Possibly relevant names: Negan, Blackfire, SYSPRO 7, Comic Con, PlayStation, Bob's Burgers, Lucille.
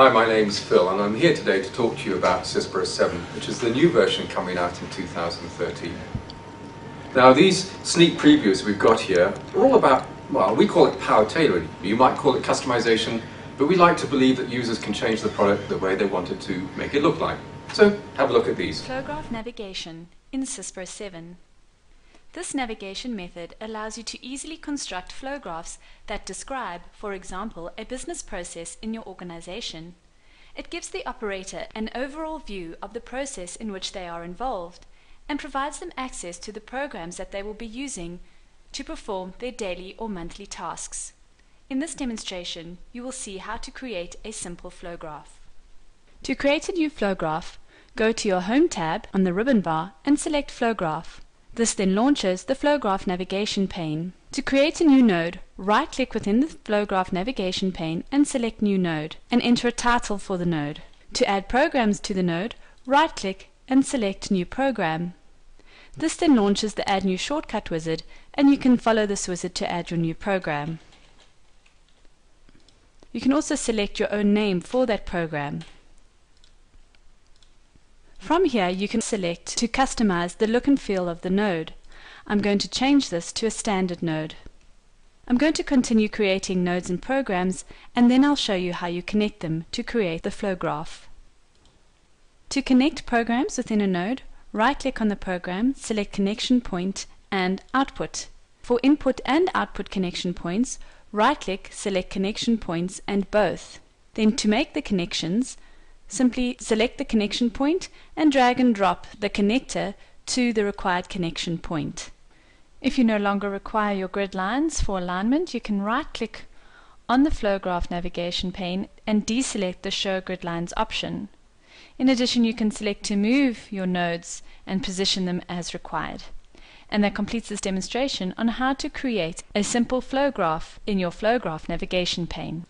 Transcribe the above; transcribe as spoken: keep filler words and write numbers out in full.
Hi, my name's Phil and I'm here today to talk to you about SYSPRO seven, which is the new version coming out in two thousand thirteen. Now these sneak previews we've got here are all about, well, we call it power tailoring. You might call it customization, but we like to believe that users can change the product the way they want it to make it look like. So have a look at these. Flowgraph navigation in SYSPRO seven. This navigation method allows you to easily construct flow graphs that describe, for example, a business process in your organization. It gives the operator an overall view of the process in which they are involved and provides them access to the programs that they will be using to perform their daily or monthly tasks. In this demonstration, you will see how to create a simple flow graph. To create a new flow graph, go to your Home tab on the ribbon bar and select Flow Graph. This then launches the Flowgraph navigation pane. To create a new node, right-click within the Flowgraph navigation pane and select New Node, and enter a title for the node. To add programs to the node, right-click and select New Program. This then launches the Add New Shortcut wizard, and you can follow this wizard to add your new program. You can also select your own name for that program. From here, you can select to customize the look and feel of the node. I'm going to change this to a standard node. I'm going to continue creating nodes and programs, and then I'll show you how you connect them to create the flow graph. To connect programs within a node, right-click on the program, select Connection Point and Output. For input and output connection points, right-click, select Connection Points and Both. Then to make the connections, simply select the connection point and drag and drop the connector to the required connection point. If you no longer require your grid lines for alignment, you can right-click on the flow graph navigation pane and deselect the Show Grid Lines option. In addition, you can select to move your nodes and position them as required. And that completes this demonstration on how to create a simple flow graph in your flow graph navigation pane.